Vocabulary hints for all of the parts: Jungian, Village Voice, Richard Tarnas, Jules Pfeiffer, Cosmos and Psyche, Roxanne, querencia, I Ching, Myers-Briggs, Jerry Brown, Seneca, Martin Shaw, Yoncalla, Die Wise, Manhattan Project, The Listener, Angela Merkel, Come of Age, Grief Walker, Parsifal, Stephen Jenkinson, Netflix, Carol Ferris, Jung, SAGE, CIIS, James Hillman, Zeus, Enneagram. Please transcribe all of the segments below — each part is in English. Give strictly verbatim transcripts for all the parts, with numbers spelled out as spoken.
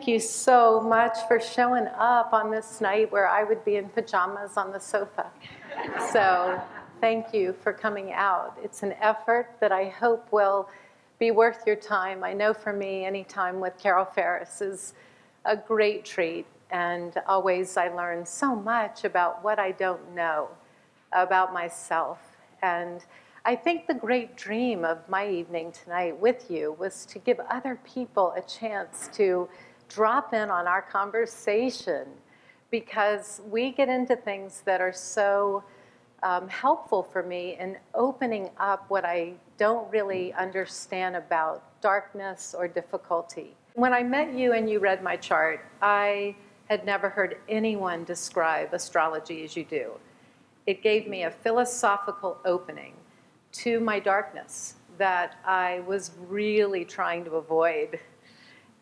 Thank you so much for showing up on this night where I would be in pajamas on the sofa. So thank you for coming out. It's an effort that I hope will be worth your time. I know for me, any time with Carol Ferris is a great treat. And always I learn so much about what I don't know about myself. And I think the great dream of my evening tonight with you was to give other people a chance to drop in on our conversation, because we get into things that are so um, helpful for me in opening up what I don't really understand about darkness or difficulty. When I met you and you read my chart, I had never heard anyone describe astrology as you do. It gave me a philosophical opening to my darkness that I was really trying to avoid.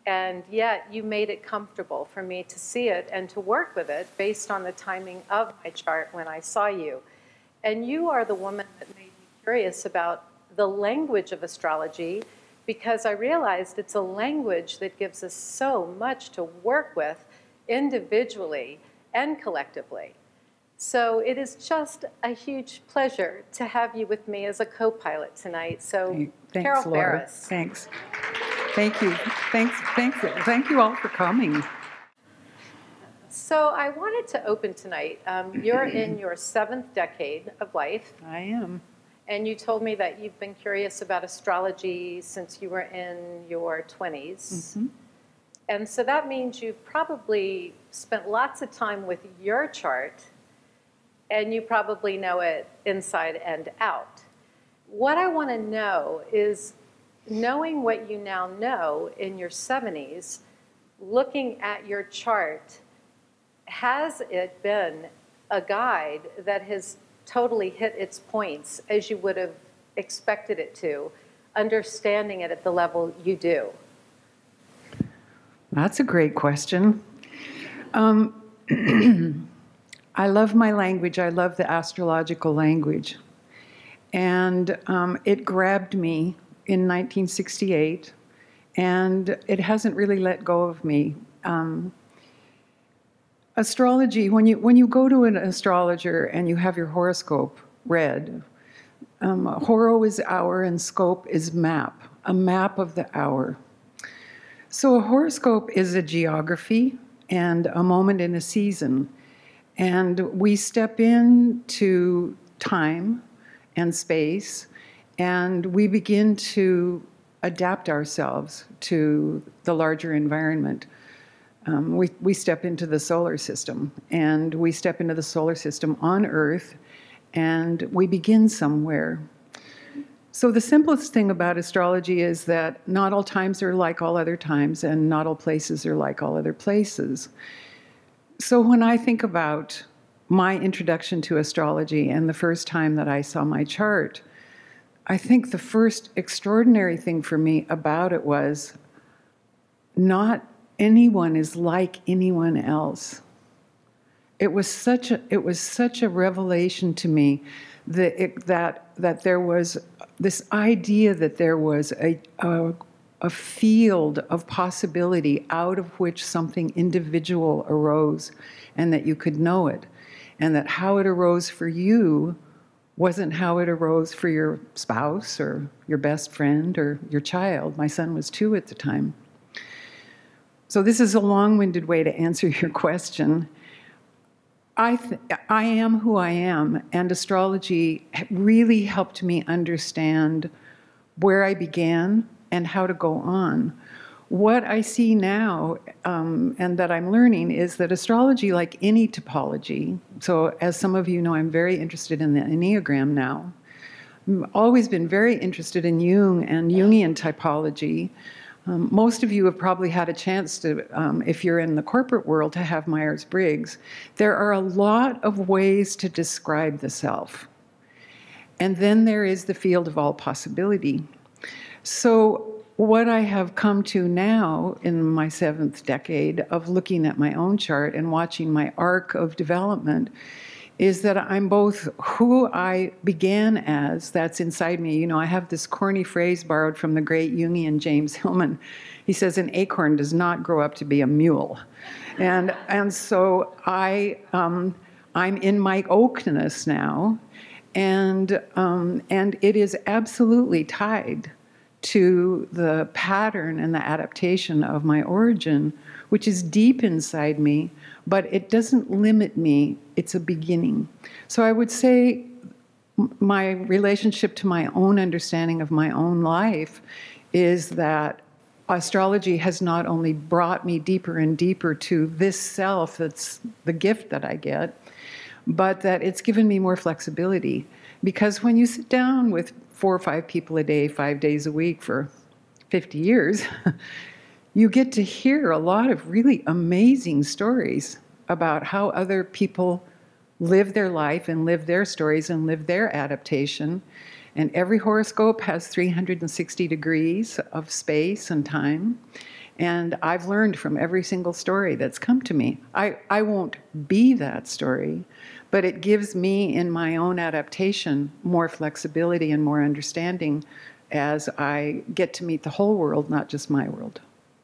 And yet you made it comfortable for me to see it and to work with it based on the timing of my chart when I saw you. And you are the woman that made me curious about the language of astrology, because I realized it's a language that gives us so much to work with individually and collectively. So it is just a huge pleasure to have you with me as a co-pilot tonight. So, thanks, Carol Laura. Ferris. Thanks. Thank you. Thanks. Thanks. Thank you all for coming. So I wanted to open tonight. Um, you're in your seventh decade of life. I am. And you told me that you've been curious about astrology since you were in your twenties. Mm-hmm. And so that means you've probably spent lots of time with your chart, and you probably know it inside and out. What I want to know is, knowing what you now know in your seventies, looking at your chart, has it been a guide that has totally hit its points as you would have expected it to, understanding it at the level you do? That's a great question. Um, I love my language. I love the astrological language. And um, it grabbed me in nineteen sixty-eight, and it hasn't really let go of me. Um, astrology, when you, when you go to an astrologer and you have your horoscope read, um, horo is hour and scope is map, a map of the hour. So a horoscope is a geography and a moment in a season. And we step into time and space, and we begin to adapt ourselves to the larger environment. Um, we, we step into the solar system, and we step into the solar system on Earth, and we begin somewhere. So the simplest thing about astrology is that not all times are like all other times, and not all places are like all other places. So when I think about my introduction to astrology and the first time that I saw my chart, I think the first extraordinary thing for me about it was, not anyone is like anyone else. It was such a, it was such a revelation to me that, it, that, that there was this idea that there was a, a a field of possibility out of which something individual arose, and that you could know it, and that how it arose for you wasn't how it arose for your spouse or your best friend or your child. My son was two at the time. So this is a long-winded way to answer your question. I, th I am who I am, and astrology really helped me understand where I began and how to go on. What I see now, um, and that I'm learning, is that astrology, like any topology, so as some of you know, I'm very interested in the Enneagram now. I've always been very interested in Jung and Jungian typology. Um, most of you have probably had a chance to, um, if you're in the corporate world, to have Myers-Briggs. There are a lot of ways to describe the self. And then there is the field of all possibility. So what I have come to now in my seventh decade of looking at my own chart and watching my arc of development is that I'm both who I began as, that's inside me. You know, I have this corny phrase borrowed from the great Jungian James Hillman. He says, an acorn does not grow up to be a mule. And, and so I, um, I'm in my oakness now, and, um, and it is absolutely tied to the pattern and the adaptation of my origin, which is deep inside me, but it doesn't limit me. It's a beginning. So I would say my relationship to my own understanding of my own life is that astrology has not only brought me deeper and deeper to this self, that's the gift that I get, but that it's given me more flexibility. Because when you sit down with four or five people a day, five days a week for fifty years, you get to hear a lot of really amazing stories about how other people live their life and live their stories and live their adaptation. And every horoscope has three hundred sixty degrees of space and time. And I've learned from every single story that's come to me. I, I won't be that story, but it gives me in my own adaptation more flexibility and more understanding as I get to meet the whole world, not just my world.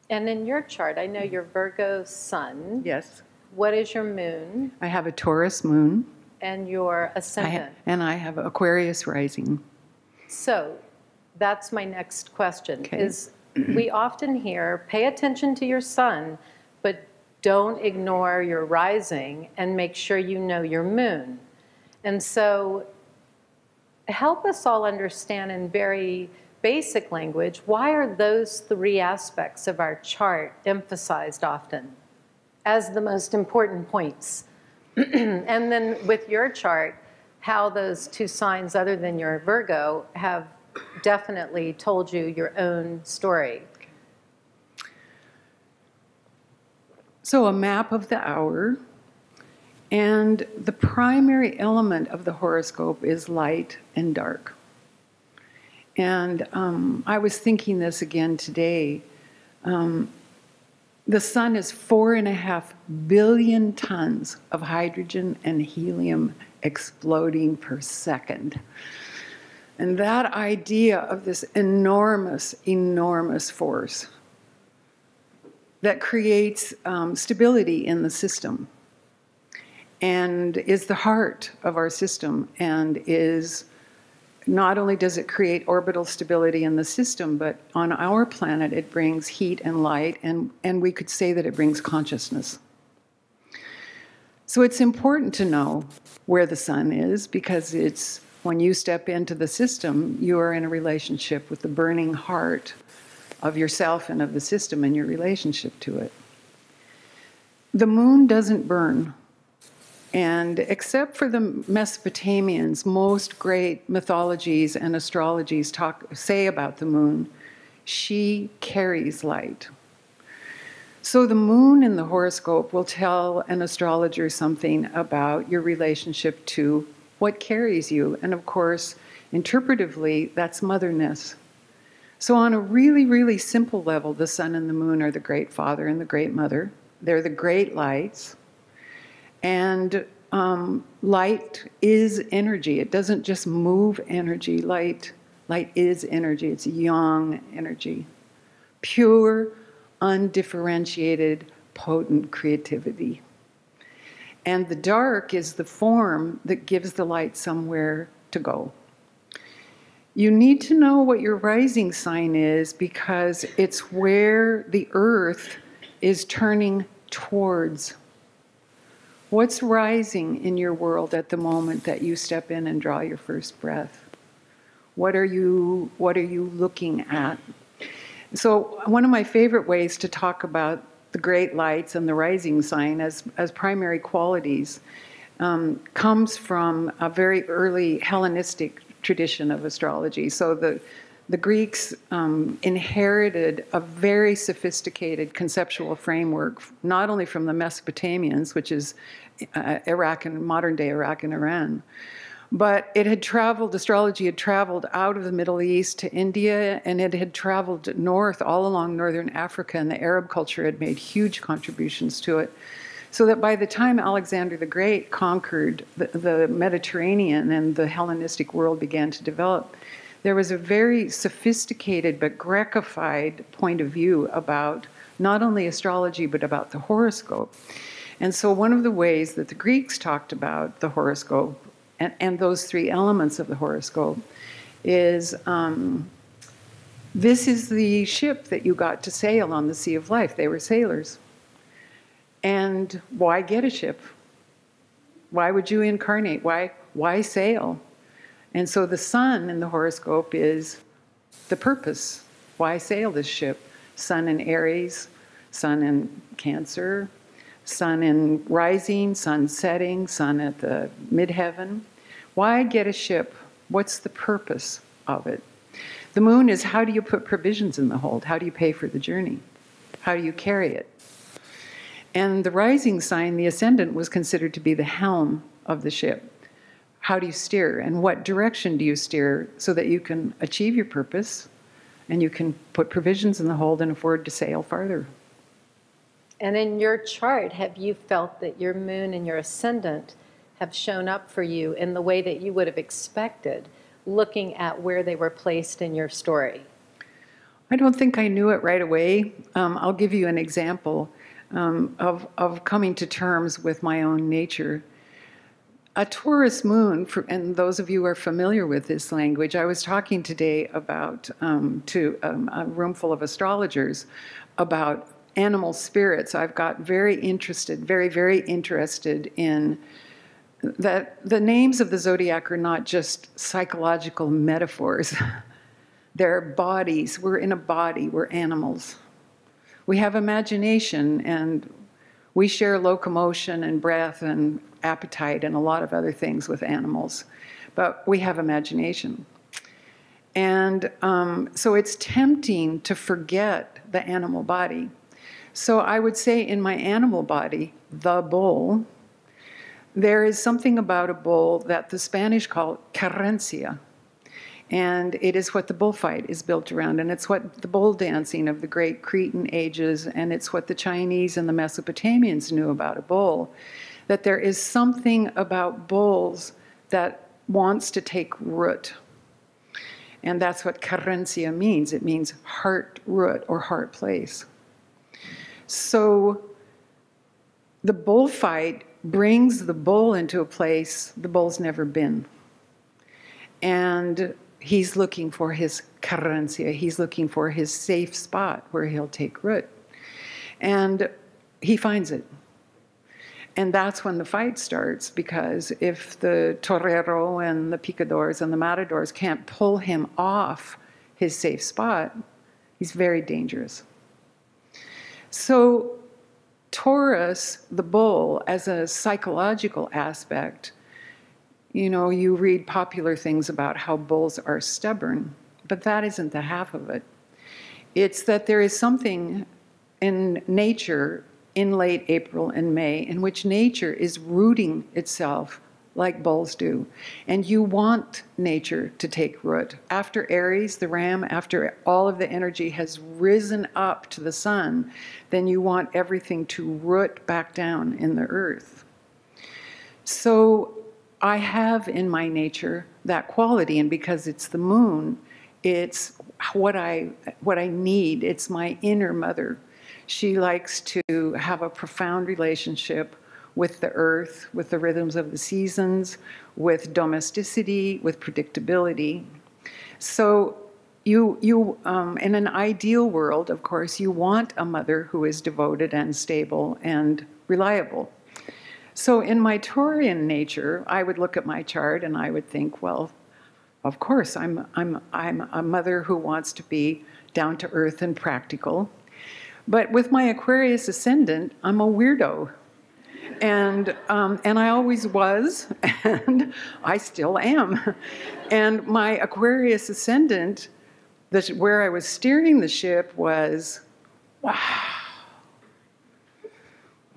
And in your chart, I know your Virgo sun. Yes. What is your moon? I have a Taurus moon. And your ascendant. I ha- and I have Aquarius rising. So that's my next question. Okay. Is we often hear, pay attention to your sun, but don't ignore your rising and make sure you know your moon. And so help us all understand in very basic language, why are those three aspects of our chart emphasized often as the most important points? And then with your chart, how those two signs other than your Virgo have definitely told you your own story. So a map of the hour, and the primary element of the horoscope is light and dark. And um, I was thinking this again today. Um, the sun is four and a half billion tons of hydrogen and helium exploding per second. And that idea of this enormous, enormous force that creates um, stability in the system and is the heart of our system, and is not only does it create orbital stability in the system, but on our planet it brings heat and light, and, and we could say that it brings consciousness. So it's important to know where the sun is, because it's when you step into the system, you are in a relationship with the burning heart of yourself and of the system and your relationship to it. The moon doesn't burn. And except for the Mesopotamians, most great mythologies and astrologies talk, say about the moon, she carries light. So the moon in the horoscope will tell an astrologer something about your relationship to what carries you. And of course, interpretively, that's motherness. So on a really, really simple level, the sun and the moon are the great father and the great mother. They're the great lights. And um, light is energy. It doesn't just move energy. Light, light is energy. It's yang energy. Pure, undifferentiated, potent creativity. And the dark is the form that gives the light somewhere to go. You need to know what your rising sign is, because it's where the earth is turning towards. What's rising in your world at the moment that you step in and draw your first breath? What are you, what are you looking at? So one of my favorite ways to talk about the great lights and the rising sign as, as primary qualities um, comes from a very early Hellenistic tradition of astrology. So the, the Greeks um, inherited a very sophisticated conceptual framework, not only from the Mesopotamians, which is uh, Iraq and modern-day Iraq and Iran, but it had traveled, astrology had traveled out of the Middle East to India, and it had traveled north all along northern Africa, and the Arab culture had made huge contributions to it. So that by the time Alexander the Great conquered the, the Mediterranean and the Hellenistic world began to develop, there was a very sophisticated but Grecified point of view about not only astrology but about the horoscope. And so one of the ways that the Greeks talked about the horoscope and, and those three elements of the horoscope is um, this is the ship that you got to sail on the sea of life. They were sailors. And why get a ship? Why would you incarnate? Why, why sail? And so the sun in the horoscope is the purpose. Why sail this ship? Sun in Aries, sun in Cancer, sun in rising, sun setting, sun at the midheaven. Why get a ship? What's the purpose of it? The moon is how do you put provisions in the hold? How do you pay for the journey? How do you carry it? And the rising sign, the ascendant, was considered to be the helm of the ship. How do you steer and what direction do you steer so that you can achieve your purpose and you can put provisions in the hold and afford to sail farther? And in your chart, have you felt that your moon and your ascendant have shown up for you in the way that you would have expected, looking at where they were placed in your story? I don't think I knew it right away. Um, I'll give you an example um, of, of coming to terms with my own nature. A Taurus moon, for, and those of you who are familiar with this language, I was talking today about um, to um, a room full of astrologers about animal spirits. I've got very interested, very, very interested in that the names of the zodiac are not just psychological metaphors. They're bodies. We're in a body. We're animals. We have imagination, and we share locomotion and breath and appetite and a lot of other things with animals. But we have imagination. And um, so it's tempting to forget the animal body. So I would say in my animal body, the bull, there is something about a bull that the Spanish call querencia, and it is what the bullfight is built around, and it's what the bull dancing of the great Cretan ages, and it's what the Chinese and the Mesopotamians knew about a bull, that there is something about bulls that wants to take root. And that's what querencia means. It means heart root or heart place. So the bullfight brings the bull into a place the bull's never been. And he's looking for his querencia. He's looking for his safe spot where he'll take root. And he finds it. And that's when the fight starts, because if the torero and the picadores and the matadors can't pull him off his safe spot, he's very dangerous. So Taurus, the bull, as a psychological aspect, you know, you read popular things about how bulls are stubborn, but that isn't the half of it. It's that there is something in nature in late April and May in which nature is rooting itself like bulls do. And you want nature to take root. After Aries, the ram, after all of the energy has risen up to the sun, then you want everything to root back down in the earth. So I have in my nature that quality, and because it's the moon, it's what I, what I need. It's my inner mother. She likes to have a profound relationship with the earth, with the rhythms of the seasons, with domesticity, with predictability. So you, you um, in an ideal world, of course, you want a mother who is devoted and stable and reliable. So in my Taurian nature, I would look at my chart and I would think, well, of course, I'm, I'm, I'm a mother who wants to be down to earth and practical. But with my Aquarius ascendant, I'm a weirdo. And, um, and I always was, and I still am. And my Aquarius ascendant, the, where I was steering the ship was, wow,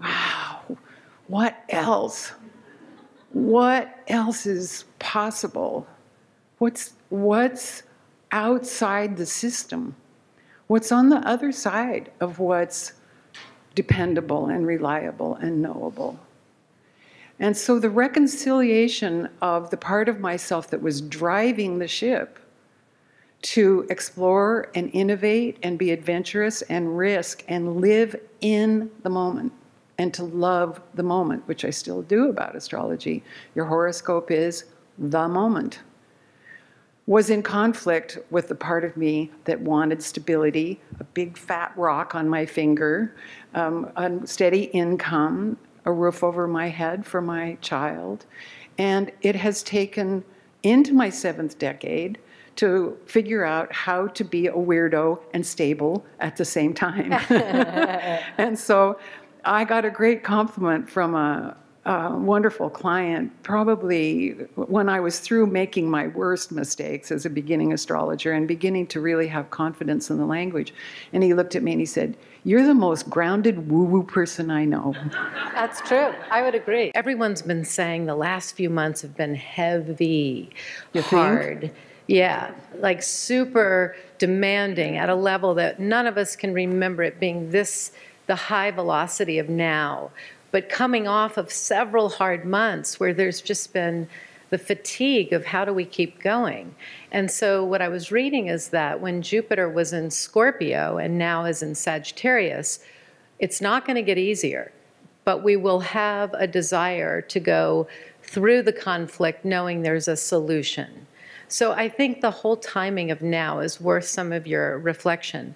wow, what else? What else is possible? What's, what's outside the system? What's on the other side of what's dependable and reliable and knowable. And so the reconciliation of the part of myself that was driving the ship to explore and innovate and be adventurous and risk and live in the moment and to love the moment, which I still do about astrology. Your horoscope is the moment. Was in conflict with the part of me that wanted stability, a big fat rock on my finger, um, a steady income, a roof over my head for my child. And it has taken into my seventh decade to figure out how to be a weirdo and stable at the same time. And so I got a great compliment from a, a wonderful client, probably when I was through making my worst mistakes as a beginning astrologer and beginning to really have confidence in the language. And he looked at me and he said, "You're the most grounded woo-woo person I know." That's true. I would agree. Everyone's been saying the last few months have been heavy, you hard. Think? Yeah, like super demanding at a level that none of us can remember it being this, the high velocity of now. But coming off of several hard months where there's just been the fatigue of how do we keep going? And so what I was reading is that when Jupiter was in Scorpio and now is in Sagittarius, it's not going to get easier, but we will have a desire to go through the conflict knowing there's a solution. So I think the whole timing of now is worth some of your reflection,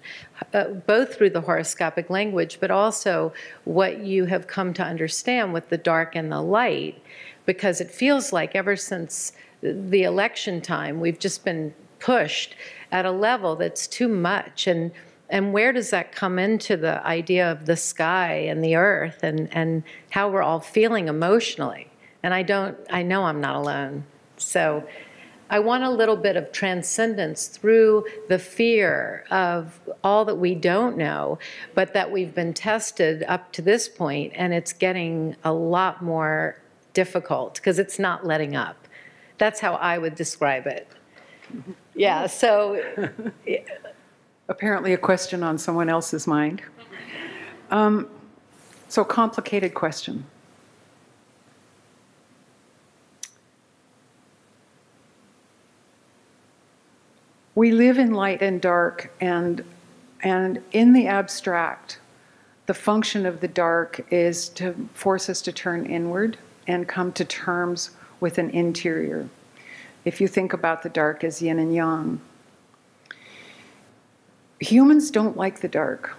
uh, both through the horoscopic language, but also what you have come to understand with the dark and the light, because it feels like ever since the election time, we've just been pushed at a level that's too much. And, and where does that come into the idea of the sky and the earth and, and how we're all feeling emotionally? And I don't, I know I'm not alone. So I want a little bit of transcendence through the fear of all that we don't know, but that we've been tested up to this point, and it's getting a lot more difficult because it's not letting up. That's how I would describe it. Yeah, so... Apparently a question on someone else's mind. Um, so complicated question. We live in light and dark, and, and in the abstract, the function of the dark is to force us to turn inward and come to terms with an interior. If you think about the dark as yin and yang, humans don't like the dark.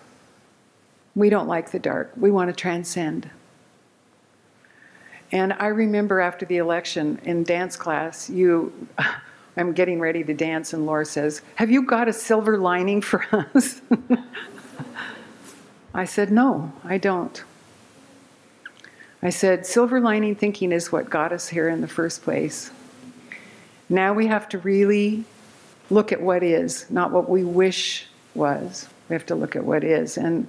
We don't like the dark. We want to transcend. And I remember after the election in dance class, you... I'm getting ready to dance, and Laura says, "Have you got a silver lining for us?" I said, "No, I don't." I said, "Silver lining thinking is what got us here in the first place. Now we have to really look at what is, not what we wish was. We have to look at what is." And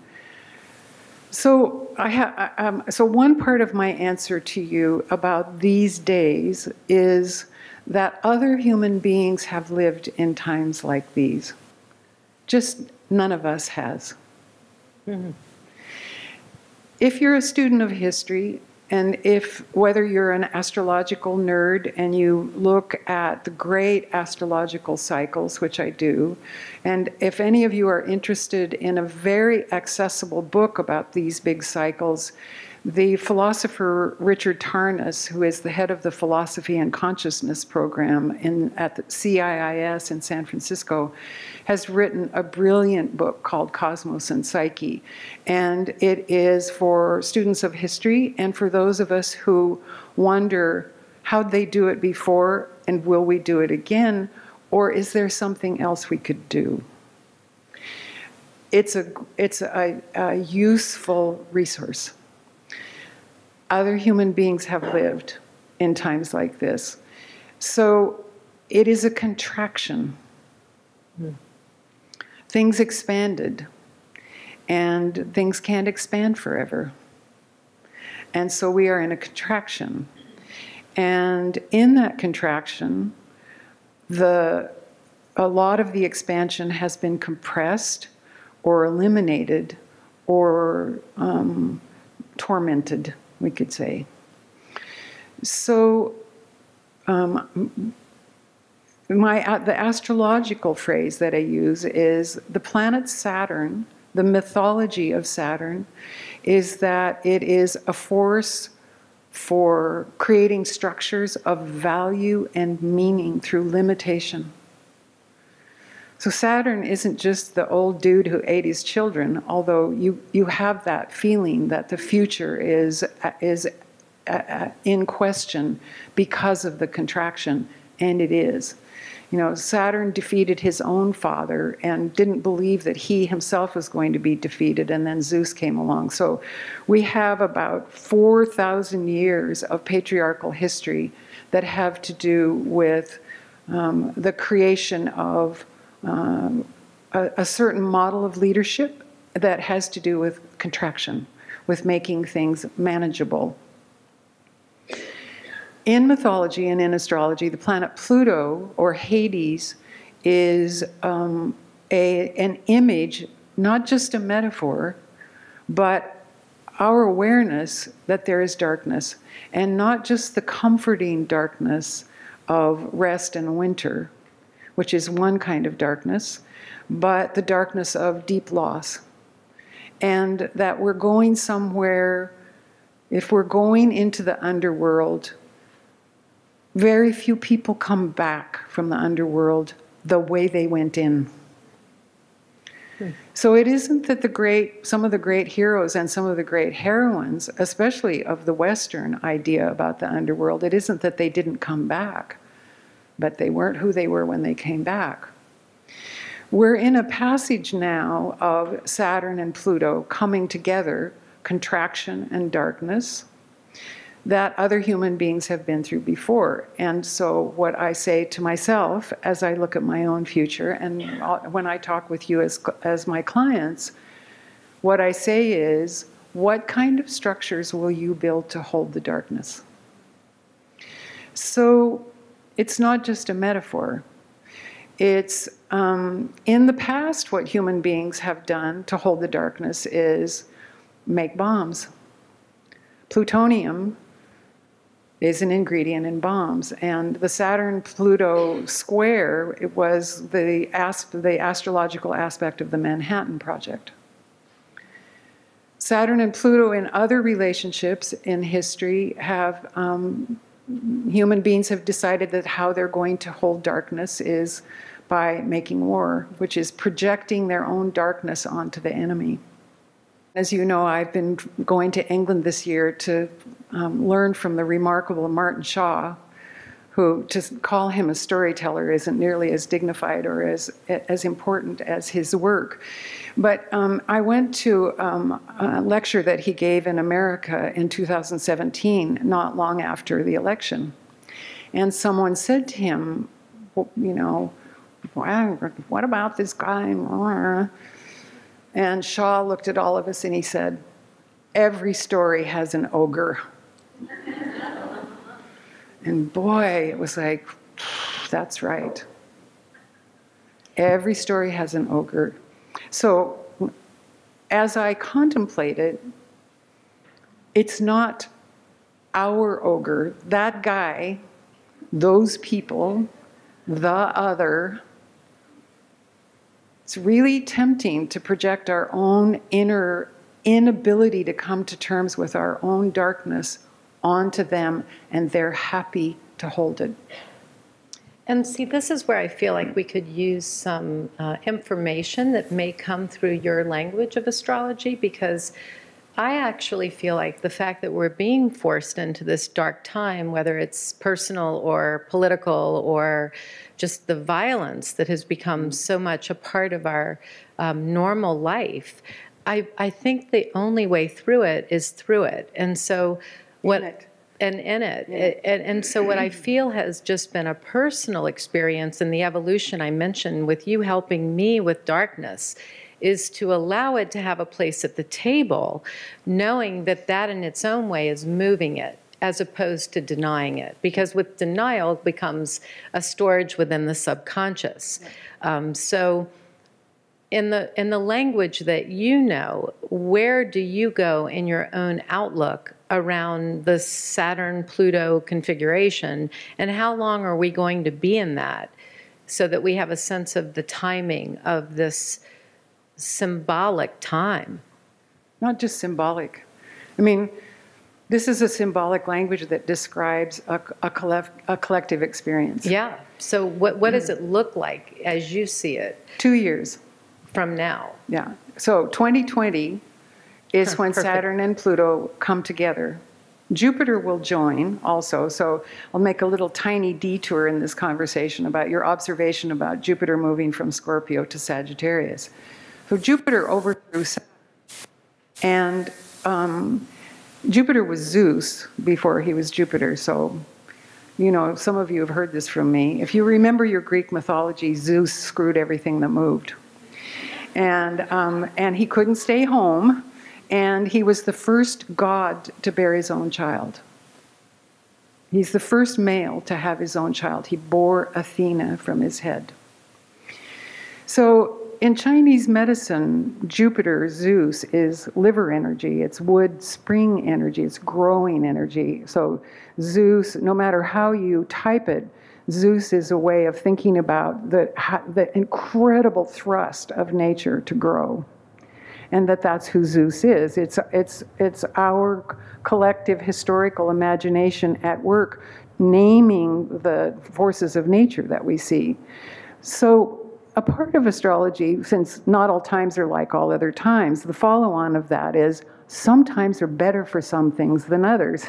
so, I ha um, so one part of my answer to you about these days is that other human beings have lived in times like these. Just none of us has. Mm-hmm. If you're a student of history, and if whether you're an astrological nerd and you look at the great astrological cycles, which I do, and if any of you are interested in a very accessible book about these big cycles, the philosopher Richard Tarnas, who is the head of the Philosophy and Consciousness program in, at the C I I S in San Francisco, has written a brilliant book called Cosmos and Psyche. And it is for students of history and for those of us who wonder, how'd they do it before and will we do it again? Or is there something else we could do? It's a, it's a, a useful resource. Other human beings have lived in times like this. So it is a contraction. Mm. Things expanded, and things can't expand forever. And so we are in a contraction. And in that contraction, the, a lot of the expansion has been compressed or eliminated or um, tormented, we could say. So um, my uh, the astrological phrase that I use is the planet Saturn, the mythology of Saturn, is that it is a force for creating structures of value and meaning through limitation. So Saturn isn't just the old dude who ate his children, although you, you have that feeling that the future is, is in question because of the contraction, and it is. You know, Saturn defeated his own father and didn't believe that he himself was going to be defeated, and then Zeus came along. So we have about four thousand years of patriarchal history that have to do with um, the creation of um, a, a certain model of leadership that has to do with contraction, with making things manageable. In mythology and in astrology, the planet Pluto, or Hades, is um, a, an image, not just a metaphor, but our awareness that there is darkness, and not just the comforting darkness of rest and winter, which is one kind of darkness, but the darkness of deep loss, and that we're going somewhere. If we're going into the underworld, very few people come back from the underworld the way they went in. Hmm. So it isn't that the great, some of the great heroes and some of the great heroines, especially of the Western idea about the underworld, it isn't that they didn't come back, but they weren't who they were when they came back. We're in a passage now of Saturn and Pluto coming together, contraction and darkness, that other human beings have been through before. And so what I say to myself as I look at my own future, and when I talk with you as, as my clients, what I say is, what kind of structures will you build to hold the darkness? So it's not just a metaphor. It's um, in the past, what human beings have done to hold the darkness is make bombs. Plutonium is an ingredient in bombs, and the Saturn-Pluto square, it was the, asp the astrological aspect of the Manhattan Project. Saturn and Pluto in other relationships in history have, um, human beings have decided that how they're going to hold darkness is by making war, which is projecting their own darkness onto the enemy. As you know, I've been going to England this year to um, learn from the remarkable Martin Shaw, who, to call him a storyteller isn't nearly as dignified or as, as important as his work. But um, I went to um, a lecture that he gave in America in two thousand seventeen, not long after the election. And someone said to him, well, you know, well, what about this guy? And Shaw looked at all of us and he said, every story has an ogre. And boy, it was like, that's right. Every story has an ogre. So as I contemplate it, it's not our ogre, that guy, those people, the other. It's really tempting to project our own inner inability to come to terms with our own darkness onto them, and they're happy to hold it. And see, this is where I feel like we could use some uh, information that may come through your language of astrology, because I actually feel like the fact that we're being forced into this dark time, whether it's personal or political or just the violence that has become so much a part of our um, normal life, I, I think the only way through it is through it. And so what, in it. and in it. Yeah. And, and so what I feel has just been a personal experience, and the evolution I mentioned with you helping me with darkness, is to allow it to have a place at the table, knowing that that in its own way is moving it, as opposed to denying it. Because with denial, it becomes a storage within the subconscious. Um, so in the in the language that you know, where do you go in your own outlook around the Saturn-Pluto configuration, and how long are we going to be in that, so that we have a sense of the timing of this symbolic time? Not just symbolic. I mean, this is a symbolic language that describes a, a, collect, a collective experience. Yeah. So what, what does it look like as you see it? Two years. From now. Yeah. So twenty twenty is huh, when perfect. Saturn and Pluto come together. Jupiter will join also, so I'll make a little tiny detour in this conversation about your observation about Jupiter moving from Scorpio to Sagittarius. So Jupiter overthrew Saturn, and um, Jupiter was Zeus before he was Jupiter, so you know, some of you have heard this from me. If you remember your Greek mythology, Zeus screwed everything that moved. And, um, and he couldn't stay home, and he was the first god to bear his own child. He's the first male to have his own child. He bore Athena from his head. So in Chinese medicine, Jupiter, Zeus, is liver energy. It's wood spring energy. It's growing energy. So Zeus, no matter how you type it, Zeus is a way of thinking about the, the incredible thrust of nature to grow, and that that's who Zeus is. It's, it's, it's our collective historical imagination at work naming the forces of nature that we see. So a part of astrology, since not all times are like all other times, the follow-on of that is some times are better for some things than others.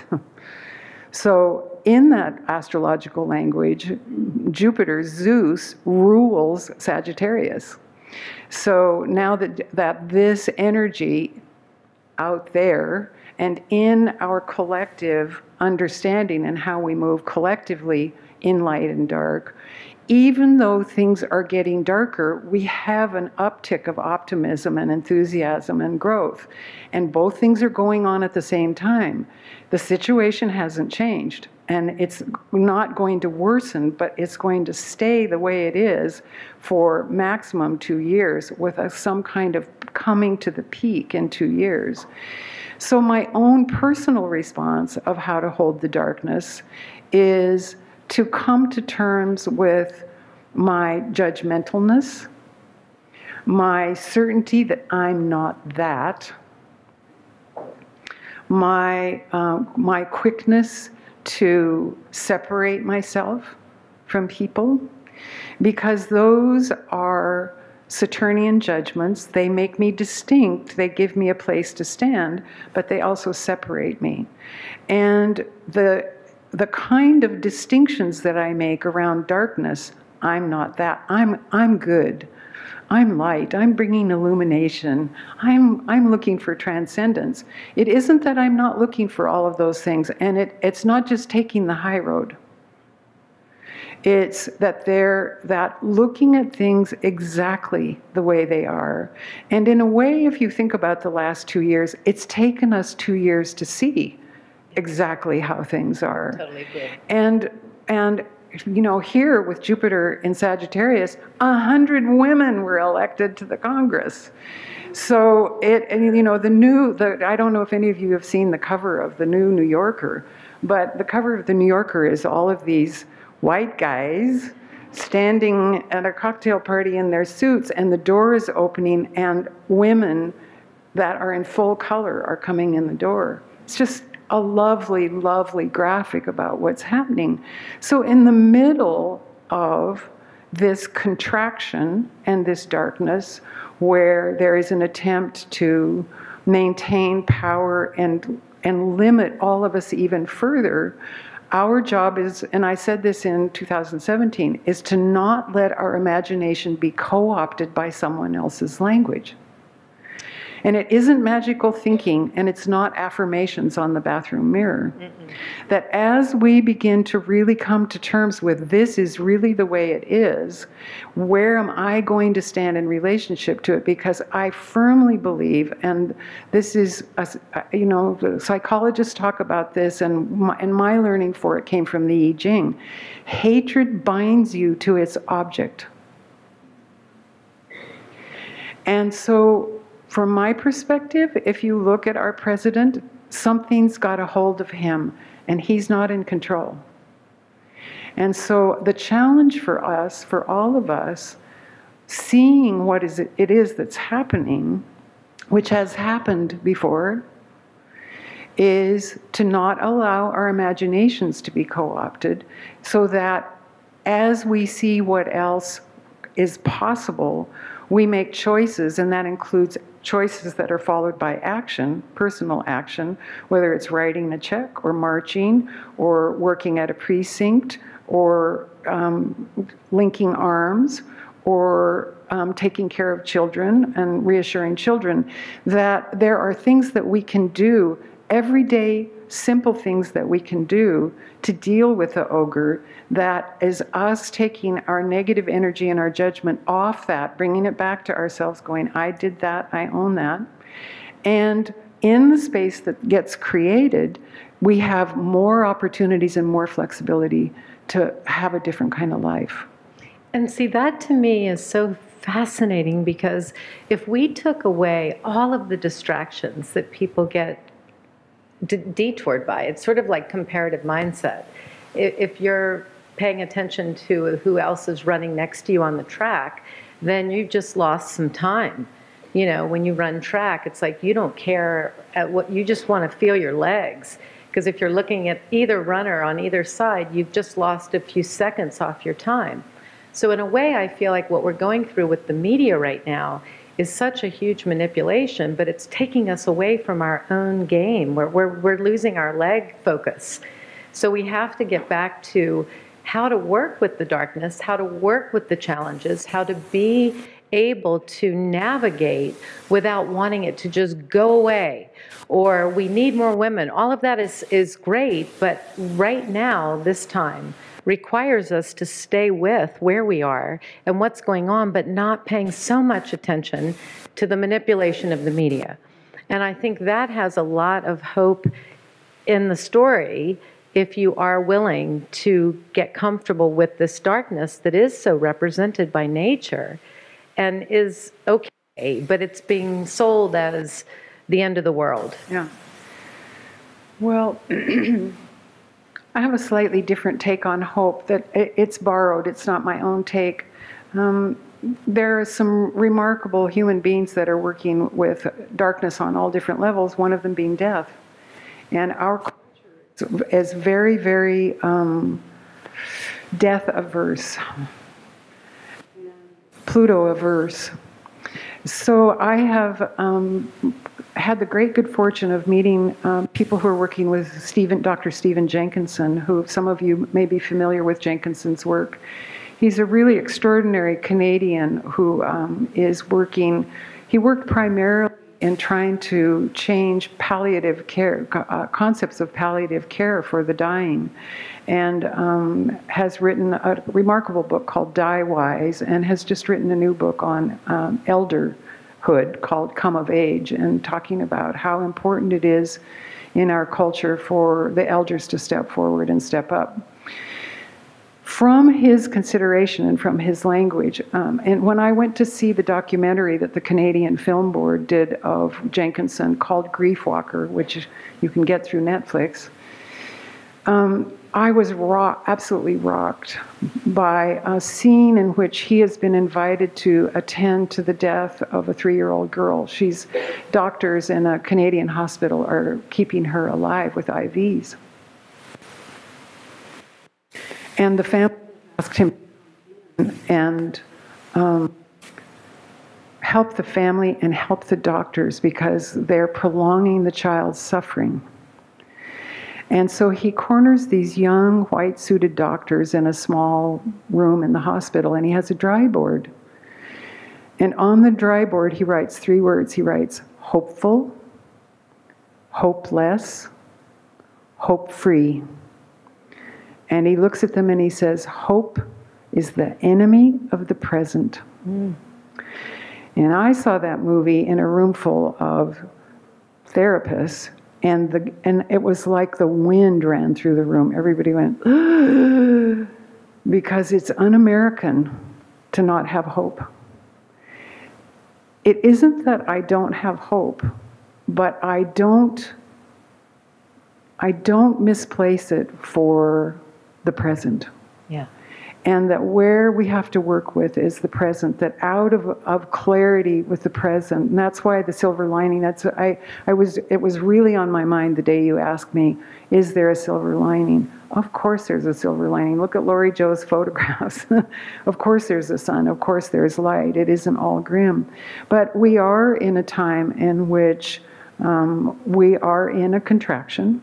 So in that astrological language, Jupiter, Zeus, rules Sagittarius. So now that, that this energy out there and in our collective understanding and how we move collectively in light and dark, even though things are getting darker, we have an uptick of optimism and enthusiasm and growth. And both things are going on at the same time. The situation hasn't changed, and it's not going to worsen, but it's going to stay the way it is for maximum two years with a, some kind of coming to the peak in two years. So my own personal response of how to hold the darkness is to come to terms with my judgmentalness, my certainty that I'm not that, my, uh, my quickness to separate myself from people, because those are Saturnian judgments. They make me distinct, they give me a place to stand, but they also separate me. And the The kind of distinctions that I make around darkness, I'm not that. I'm, I'm good. I'm light. I'm bringing illumination. I'm, I'm looking for transcendence. It isn't that I'm not looking for all of those things, and it, it's not just taking the high road. It's that they're that looking at things exactly the way they are. And in a way, if you think about the last two years, it's taken us two years to see exactly how things are. Totally good. And, and you know, here with Jupiter in Sagittarius, a hundred women were elected to the Congress. So it, and, you know, the new, the, I don't know if any of you have seen the cover of the new New Yorker, but the cover of the New Yorker is all of these white guys standing at a cocktail party in their suits, and the door is opening, and women that are in full color are coming in the door. It's just a lovely, lovely graphic about what's happening. So in the middle of this contraction and this darkness, where there is an attempt to maintain power and, and limit all of us even further, our job is, and I said this in two thousand seventeen, is to not let our imagination be co-opted by someone else's language. And it isn't magical thinking, and it's not affirmations on the bathroom mirror. Mm-mm. That as we begin to really come to terms with this is really the way it is, where am I going to stand in relationship to it? Because I firmly believe, and this is, a, you know, psychologists talk about this, and my, and my learning for it came from the I Ching. Hatred binds you to its object. And so from my perspective, if you look at our president, something's got a hold of him and he's not in control. And so the challenge for us, for all of us, seeing what is it, it is that's happening, which has happened before, is to not allow our imaginations to be co-opted, so that as we see what else is possible, we make choices, and that includes choices that are followed by action, personal action, whether it's writing a check or marching or working at a precinct or um, linking arms or um, taking care of children and reassuring children, that there are things that we can do, everyday simple things that we can do to deal with the ogre, that is us taking our negative energy and our judgment off that, bringing it back to ourselves, going, I did that, I own that. And in the space that gets created, we have more opportunities and more flexibility to have a different kind of life. And see, that to me is so fascinating, because if we took away all of the distractions that people get D detoured by, it's sort of like comparative mindset. If you're paying attention to who else is running next to you on the track, then you've just lost some time. You know, when you run track, it's like you don't care at what, you just want to feel your legs, because if you're looking at either runner on either side, you've just lost a few seconds off your time. So in a way, I feel like what we're going through with the media right now is such a huge manipulation, but it's taking us away from our own game. We're, we're, we're losing our leg focus. So we have to get back to how to work with the darkness, how to work with the challenges, how to be able to navigate without wanting it to just go away, or we need more women. All of that is, is great, but right now, this time, requires us to stay with where we are and what's going on, but not paying so much attention to the manipulation of the media. And I think that has a lot of hope in the story if you are willing to get comfortable with this darkness that is so represented by nature and is okay, but it's being sold as the end of the world. Yeah. Well, I have a slightly different take on hope, that it's borrowed, it's not my own take. Um, there are some remarkable human beings that are working with darkness on all different levels, one of them being death. And our culture is very, very um, death averse, Pluto averse. So I have um, had the great good fortune of meeting um, people who are working with Stephen, Doctor Stephen Jenkinson, who some of you may be familiar with Jenkinson's work. He's a really extraordinary Canadian who um, is working, he worked primarily in trying to change palliative care, uh, concepts of palliative care for the dying, and um, has written a remarkable book called Die Wise, and has just written a new book on um, elderhood called Come of Age, and talking about how important it is in our culture for the elders to step forward and step up. From his consideration and from his language, um, and when I went to see the documentary that the Canadian Film Board did of Jenkinson called Grief Walker, which you can get through Netflix, um, I was rock, absolutely rocked by a scene in which he has been invited to attend to the death of a three-year-old girl. She's doctors in a Canadian hospital are keeping her alive with I Vs. And the family asked him and um, help the family and help the doctors, because they're prolonging the child's suffering. And so he corners these young white-suited doctors in a small room in the hospital, and he has a dry board. And on the dry board, he writes three words. He writes, hopeful, hopeless, hope-free. And he looks at them and he says, hope is the enemy of the present. Mm. And I saw that movie in a room full of therapists, and, the, and it was like the wind ran through the room. Everybody went, ah, because it's un-American to not have hope. it isn't that I don't have hope, but I don't, I don't misplace it for the present. Yeah. And that where we have to work with is the present, that out of, of clarity with the present, and that's why the silver lining, that's I, I was, it was really on my mind the day you asked me, is there a silver lining? Of course there's a silver lining. Look at Lori Jo's photographs. Of course there's a sun. Of course there's light. It isn't all grim. But we are in a time in which um, we are in a contraction.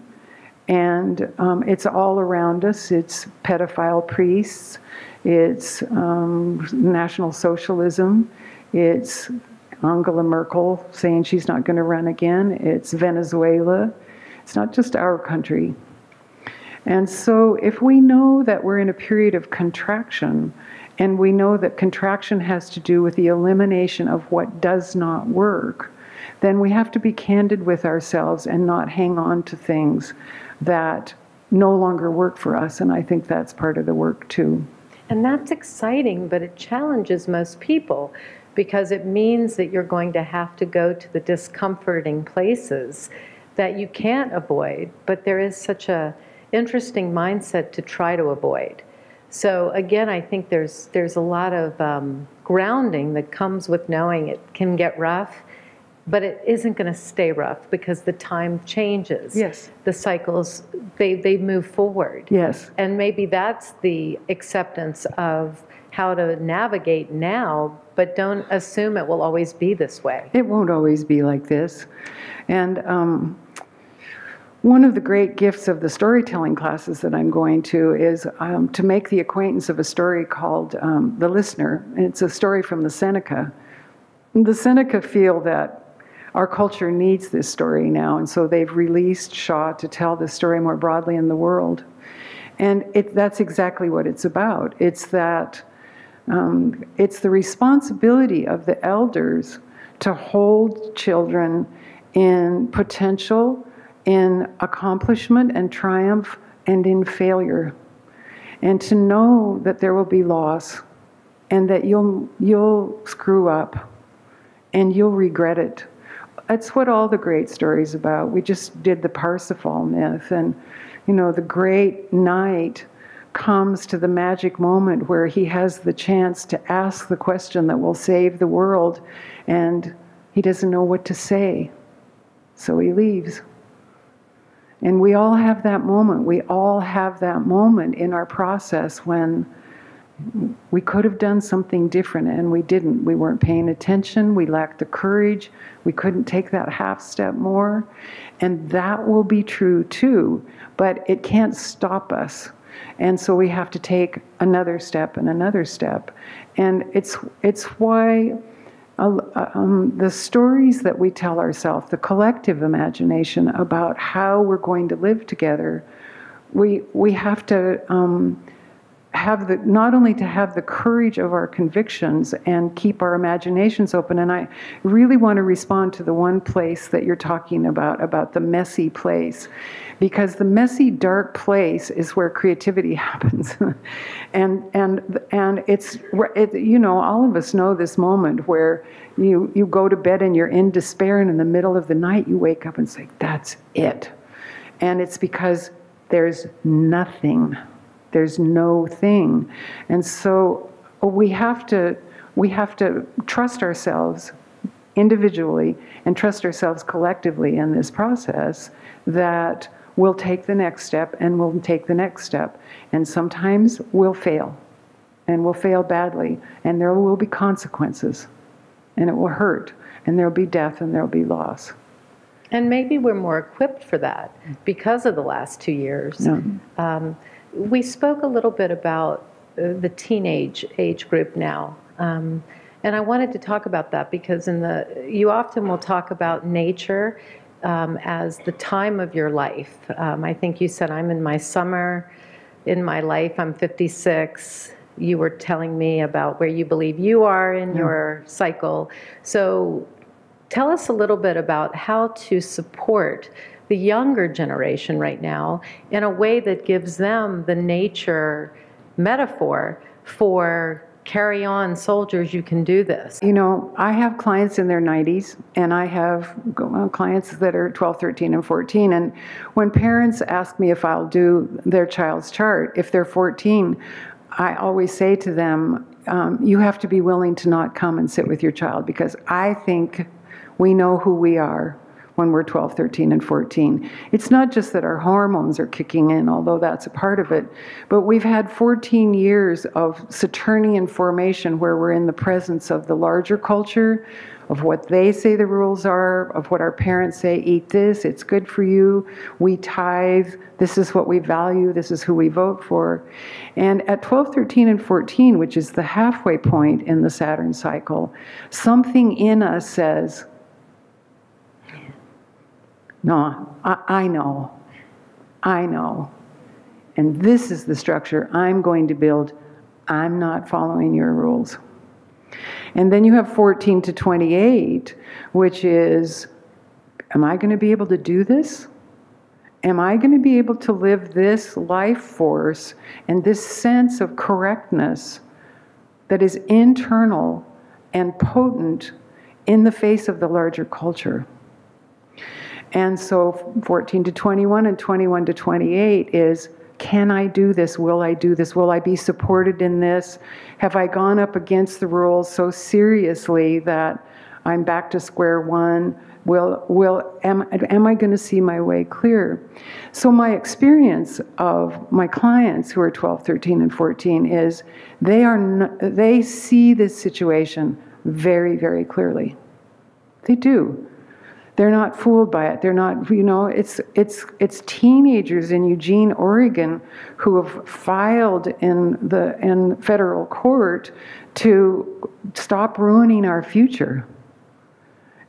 And um, it's all around us. It's pedophile priests. It's um, National Socialism. It's Angela Merkel saying she's not going to run again. It's Venezuela. It's not just our country. And so if we know that we're in a period of contraction, and we know that contraction has to do with the elimination of what does not work, then we have to be candid with ourselves and not hang on to things that no longer work for us. And I think that's part of the work too. And that's exciting, but it challenges most people because it means that you're going to have to go to the discomforting places that you can't avoid, but there is such a interesting mindset to try to avoid. So again, I think there's, there's a lot of um, grounding that comes with knowing it can get rough, but it isn't going to stay rough because the time changes. Yes. The cycles, they, they move forward. Yes. And maybe that's the acceptance of how to navigate now, but don't assume it will always be this way. It won't always be like this. And um, one of the great gifts of the storytelling classes that I'm going to is um, to make the acquaintance of a story called um, The Listener. And it's a story from the Seneca. The Seneca feel that our culture needs this story now, and so they've released Shaw to tell this story more broadly in the world. And it, that's exactly what it's about. It's that um, it's the responsibility of the elders to hold children in potential, in accomplishment and triumph, and in failure. And to know that there will be loss, and that you'll, you'll screw up, and you'll regret it. That's what all the great stories about. We just did the Parsifal myth, and you know, the great knight comes to the magic moment where he has the chance to ask the question that will save the world, and he doesn't know what to say, so he leaves. And we all have that moment. We all have that moment in our process when we could have done something different, and we didn't. We weren't paying attention. We lacked the courage. We couldn't take that half step more. And that will be true too, but it can't stop us. And so we have to take another step and another step. And it's, it's why uh, um, the stories that we tell ourselves, the collective imagination about how we're going to live together, we, we have to... Um, have the, not only to have the courage of our convictions and keep our imaginations open. And I really want to respond to the one place that you're talking about, about the messy place, because the messy, dark place is where creativity happens. and and and it's, it, you know, all of us know this moment where you, you go to bed and you're in despair, and in the middle of the night you wake up and say, that's it. And it's because there's nothing. There's no thing. And so we have to we have to trust ourselves individually and trust ourselves collectively in this process that we'll take the next step and we'll take the next step. And sometimes we'll fail, and we'll fail badly, and there will be consequences, and it will hurt, and there'll be death, and there'll be loss. And maybe we're more equipped for that because of the last two years. Mm-hmm. um, We spoke a little bit about the teenage age group now, um, and I wanted to talk about that because in the you often will talk about nature um, as the time of your life. Um, I think you said, I'm in my summer, in my life, I'm fifty-six. You were telling me about where you believe you are in yeah. your cycle. So tell us a little bit about how to support the younger generation right now in a way that gives them the nature metaphor for carry on, soldiers, you can do this. You know, I have clients in their nineties, and I have clients that are twelve, thirteen, and fourteen. And when parents ask me if I'll do their child's chart, if they're fourteen, I always say to them, um, you have to be willing to not come and sit with your child, because I think we know who we are when we're twelve, thirteen, and fourteen. It's not just that our hormones are kicking in, although that's a part of it, but we've had fourteen years of Saturnian formation where we're in the presence of the larger culture, of what they say the rules are, of what our parents say, eat this, it's good for you, we tithe, this is what we value, this is who we vote for. And at twelve, thirteen, and fourteen, which is the halfway point in the Saturn cycle, something in us says, no, I, I know, I know. And this is the structure I'm going to build. I'm not following your rules. And then you have fourteen to twenty-eight, which is, am I going to be able to do this? Am I going to be able to live this life force and this sense of correctness that is internal and potent in the face of the larger culture? And so fourteen to twenty-one and twenty-one to twenty-eight is, can I do this? Will I do this? Will I be supported in this? Have I gone up against the rules so seriously that I'm back to square one? Will, will, am, am I going to see my way clear? So my experience of my clients who are twelve, thirteen, and fourteen is they, are not, they see this situation very, very clearly. They do. They're not fooled by it. They're not, you know, it's, it's, it's teenagers in Eugene, Oregon, who have filed in, the, in federal court to stop ruining our future.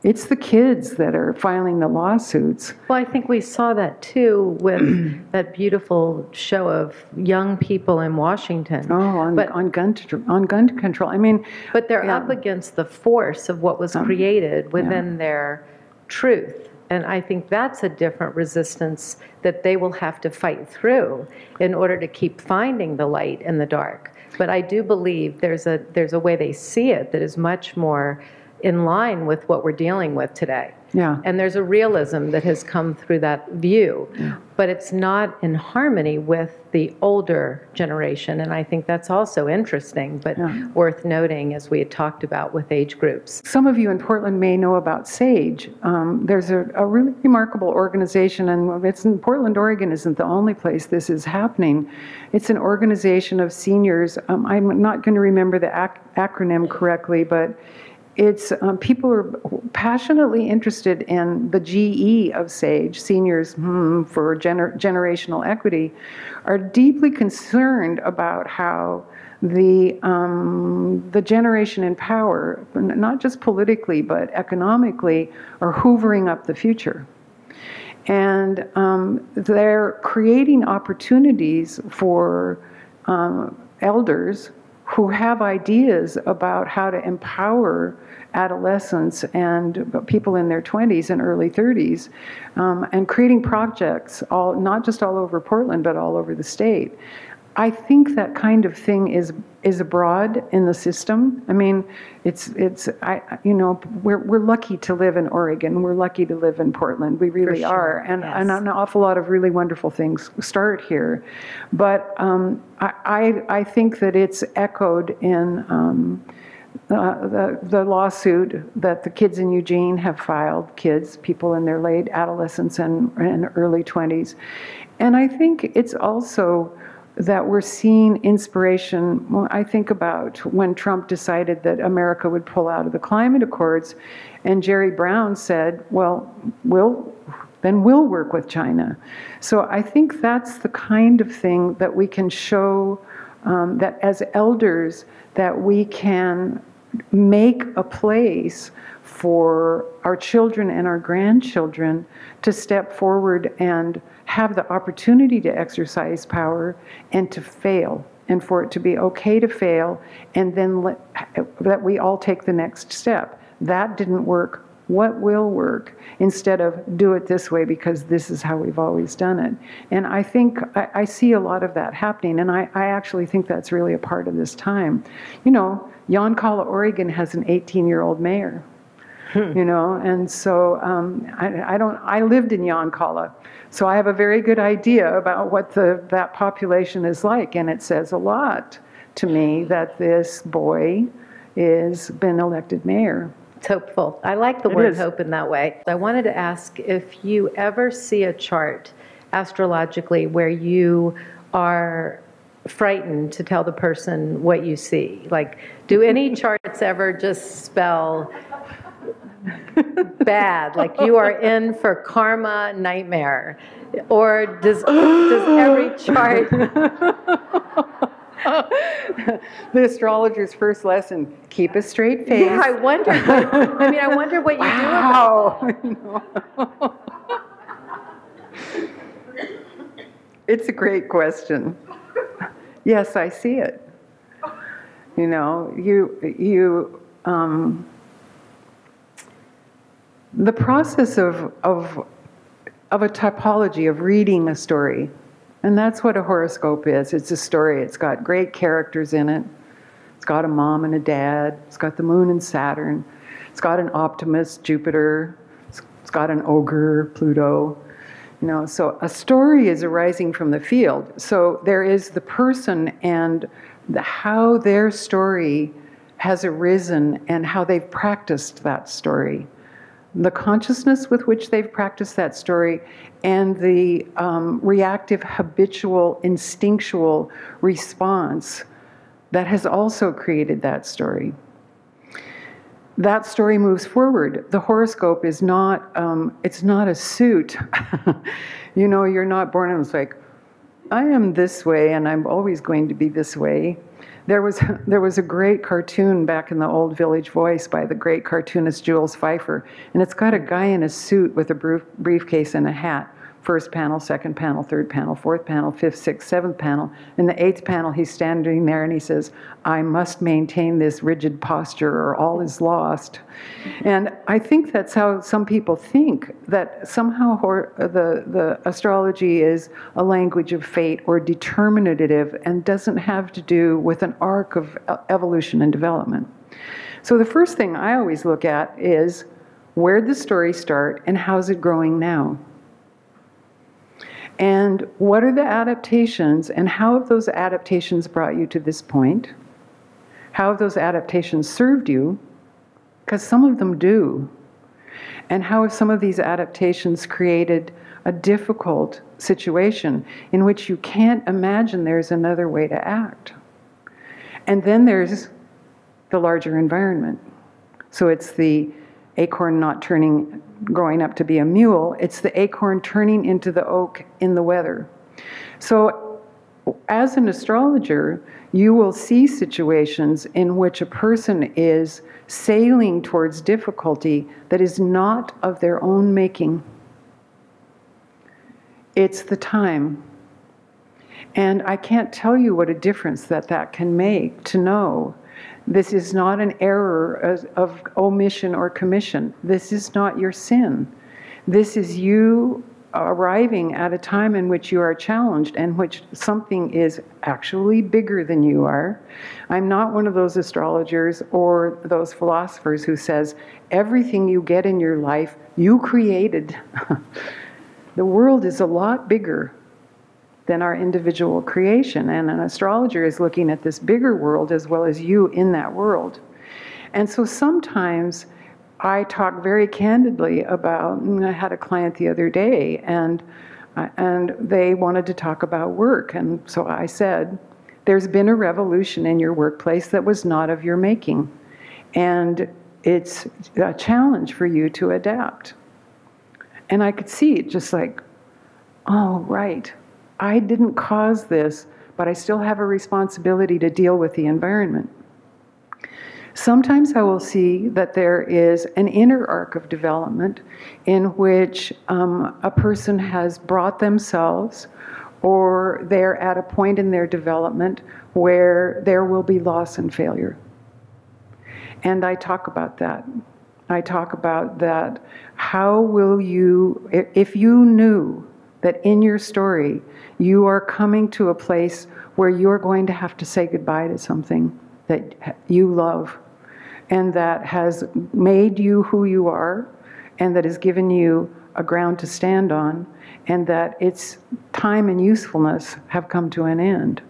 It's the kids that are filing the lawsuits. Well, I think we saw that too with that beautiful show of young people in Washington. Oh, on, but, on, gun, on gun control. I mean, but they're yeah. up against the force of what was um, created within yeah. their truth. And I think that's a different resistance that they will have to fight through in order to keep finding the light in the dark. But I do believe there's a there's a way they see it that is much more in line with what we're dealing with today. Yeah. And there's a realism that has come through that view. Yeah. But it's not in harmony with the older generation. And I think that's also interesting, but yeah. worth noting, as we had talked about with age groups. Some of you in Portland may know about SAGE. Um, there's a, a really remarkable organization, and it's in Portland, Oregon isn't the only place this is happening. It's an organization of seniors. Um, I'm not going to remember the ac acronym correctly, but it's um, people are passionately interested in the G E of SAGE, seniors hmm, for gener generational equity, are deeply concerned about how the, um, the generation in power, not just politically but economically, are hoovering up the future. And um, they're creating opportunities for um, elders who have ideas about how to empower adolescents and people in their twenties and early thirties, um, and creating projects, all not just all over Portland, but all over the state. I think that kind of thing is is abroad in the system. I mean, it's it's I you know we're we're lucky to live in Oregon. We're lucky to live in Portland. We really sure. are, and, yes. and an awful lot of really wonderful things start here. But um, I, I I think that it's echoed in um, uh, the the lawsuit that the kids in Eugene have filed. Kids, people in their late adolescence and and early twenties, and I think it's also that we're seeing inspiration. Well, I think about when Trump decided that America would pull out of the climate accords, and Jerry Brown said, well, we'll then we'll work with China. So I think that's the kind of thing that we can show, um, that as elders, that we can make a place for our children and our grandchildren to step forward and have the opportunity to exercise power and to fail, and for it to be okay to fail, and then let, that we all take the next step. That didn't work. what will work, instead of do it this way because this is how we've always done it. And I think I, I see a lot of that happening, and I, I actually think that's really a part of this time. You know, Yoncalla, Oregon has an eighteen-year-old mayor, hmm. you know, and so um, I, I don't, I lived in Yoncalla, so I have a very good idea about what the, that population is like, and it says a lot to me that this boy is been elected mayor. It's hopeful. I like the word hope in that way. I wanted to ask if you ever see a chart astrologically where you are frightened to tell the person what you see. Like, do any charts ever just spell bad? Like, you are in for karma nightmare? Or does, does every chart... The astrologer's first lesson, keep a straight face. Yeah, I wonder. I mean, I wonder what you wow. do about it. It's a great question. Yes, I see it. You know, you, you, um, the process of, of, of a typology, of reading a story. And that's what a horoscope is. It's a story. It's got great characters in it. It's got a mom and a dad. It's got the moon and Saturn. It's got an optimist, Jupiter. It's got an ogre, Pluto. You know, so a story is arising from the field. So there is the person and the, how their story has arisen and how they've practiced that story. The consciousness with which they've practiced that story, and the um, reactive, habitual, instinctual response that has also created that story. That story moves forward. The horoscope is not, um, it's not a suit. You know, you're not born and it's like, I am this way and I'm always going to be this way. There was, there was a great cartoon back in the old Village Voice by the great cartoonist Jules Pfeiffer, and it's got a guy in a suit with a briefcase and a hat. First panel, second panel, third panel, fourth panel, fifth, sixth, seventh panel. In the eighth panel, he's standing there and he says, I must maintain this rigid posture or all is lost. And I think that's how some people think, that somehow the, the astrology is a language of fate or determinative and doesn't have to do with an arc of evolution and development. So the first thing I always look at is, where'd the story start and how's it growing now? And what are the adaptations, and how have those adaptations brought you to this point? How have those adaptations served you? Because some of them do. And how have some of these adaptations created a difficult situation in which you can't imagine there's another way to act? And then there's the larger environment. So it's the acorn not turning, growing up to be a mule, it's the acorn turning into the oak in the weather. So as an astrologer, you will see situations in which a person is sailing towards difficulty that is not of their own making. It's the time. And I can't tell you what a difference that that can make to know this is not an error of omission or commission. This is not your sin. This is you arriving at a time in which you are challenged and which something is actually bigger than you are. I'm not one of those astrologers or those philosophers who says, everything you get in your life, you created. The world is a lot bigger than our individual creation. And an astrologer is looking at this bigger world as well as you in that world. And so sometimes I talk very candidly about, I had a client the other day, and, and they wanted to talk about work. And so I said, there's been a revolution in your workplace that was not of your making. And it's a challenge for you to adapt. And I could see it just like, oh, right. I didn't cause this, but I still have a responsibility to deal with the environment. Sometimes I will see that there is an inner arc of development in which um, a person has brought themselves, or they're at a point in their development where there will be loss and failure. And I talk about that. I talk about that. How will you, if you knew that in your story you are coming to a place where you're going to have to say goodbye to something that you love and that has made you who you are and that has given you a ground to stand on and that its time and usefulness have come to an end.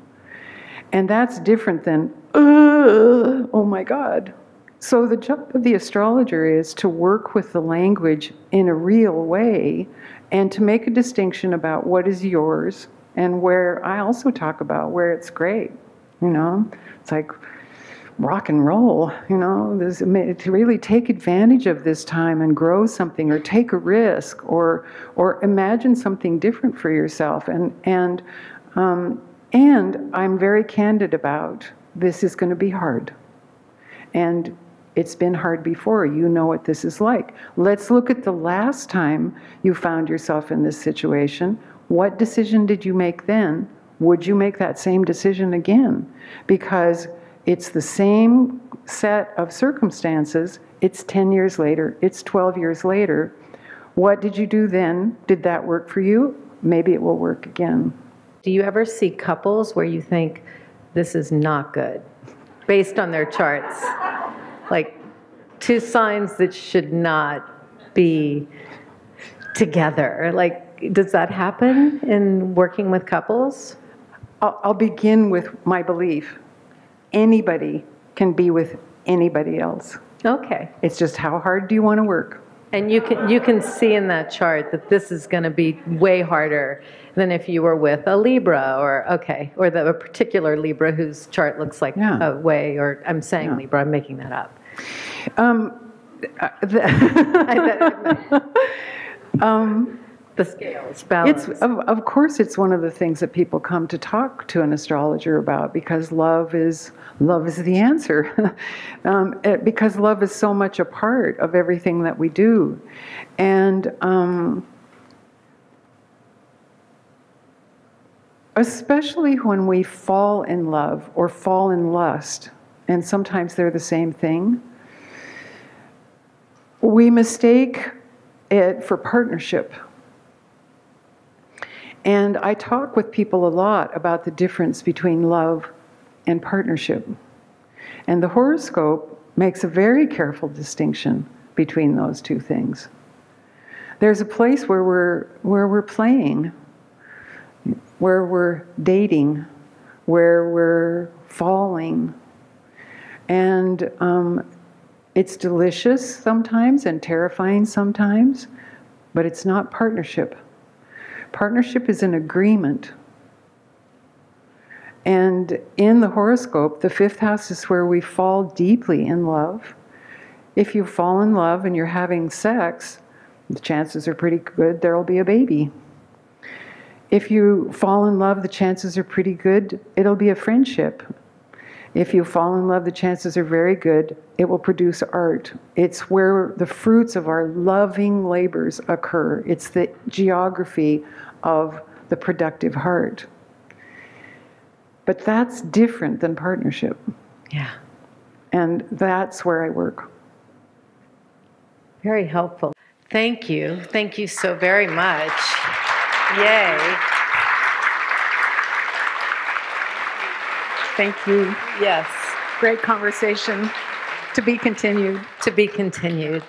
And that's different than, uh, oh my God. So the job of the astrologer is to work with the language in a real way and to make a distinction about what is yours and where I also talk about where it's great. You know, it's like rock and roll, you know, this, to really take advantage of this time and grow something or take a risk or or imagine something different for yourself. And, and, um, and I'm very candid about this is going to be hard. And it's been hard before. You know what this is like. Let's look at the last time you found yourself in this situation. What decision did you make then? Would you make that same decision again? Because it's the same set of circumstances. It's ten years later. It's twelve years later. What did you do then? Did that work for you? Maybe it will work again. Do you ever see couples where you think, this is not good, based on their charts? Like two signs that should not be together. Like, does that happen in working with couples? I'll, I'll begin with my belief. Anybody can be with anybody else. Okay. It's just how hard do you want to work? And you can, you can see in that chart that this is going to be way harder than if you were with a Libra or, okay, or the, a particular Libra whose chart looks like yeah. a way, or I'm saying yeah. Libra, I'm making that up. Um, the, um, the scales, balance. It's, of, of course, it's one of the things that people come to talk to an astrologer about, because love is, love is the answer. um, it, because love is so much a part of everything that we do. And um, especially when we fall in love or fall in lust, and sometimes they're the same thing, we mistake it for partnership. And I talk with people a lot about the difference between love and partnership. And the horoscope makes a very careful distinction between those two things. There's a place where we're, where we're playing, where we're dating, where we're falling. And um, it's delicious sometimes and terrifying sometimes, but it's not partnership. Partnership is an agreement. And in the horoscope, the fifth house is where we fall deeply in love. If you fall in love and you're having sex, the chances are pretty good there'll be a baby. If you fall in love, the chances are pretty good it'll be a friendship. If you fall in love, the chances are very good it will produce art. It's where the fruits of our loving labors occur. It's the geography of the productive heart. But that's different than partnership. Yeah. And that's where I work. Very helpful. Thank you. Thank you so very much. Yay. Thank you. Yes. Great conversation. To be continued. To be continued.